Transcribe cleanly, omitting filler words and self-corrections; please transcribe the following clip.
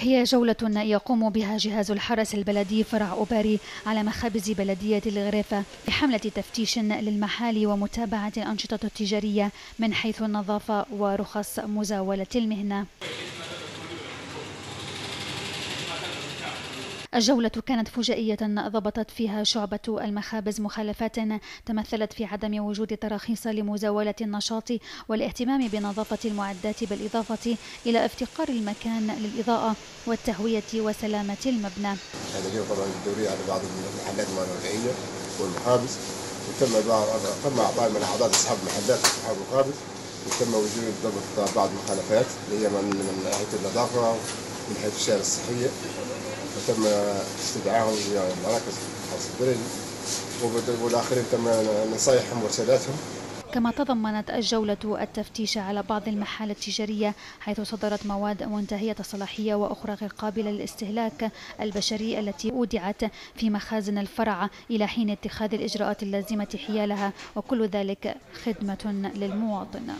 هي جولة يقوم بها جهاز الحرس البلدي فرع أوباري على مخابز بلدية الغريفة بحملة تفتيش للمحال ومتابعة الأنشطة التجارية من حيث النظافة ورخص مزاولة المهنة. الجولة كانت فجائية، ضبطت فيها شعبة المخابز مخالفات تمثلت في عدم وجود تراخيص لمزاولة النشاط والاهتمام بنظافة المعدات، بالإضافة إلى افتقار المكان للإضاءة والتهوية وسلامة المبنى. هذا اليوم طبعا الدورية على بعض المحلات المنازلية والمخابز، وتم أعضاء من أعضاء أصحاب المحلات وأصحاب المخابز، وتم وجود ضبط بعض المخالفات اللي هي من ناحية النظافة ومن ناحية الشارع الصحية. تم استدعائهم لمراكز الحرس البلدي، والآخرين تم نصايحهم وارشاداتهم. كما تضمنت الجولة التفتيش على بعض المحال التجارية حيث صدرت مواد منتهية الصلاحية وأخرى غير قابلة للاستهلاك البشري التي أودعت في مخازن الفرع إلى حين اتخاذ الإجراءات اللازمة حيالها، وكل ذلك خدمة للمواطن.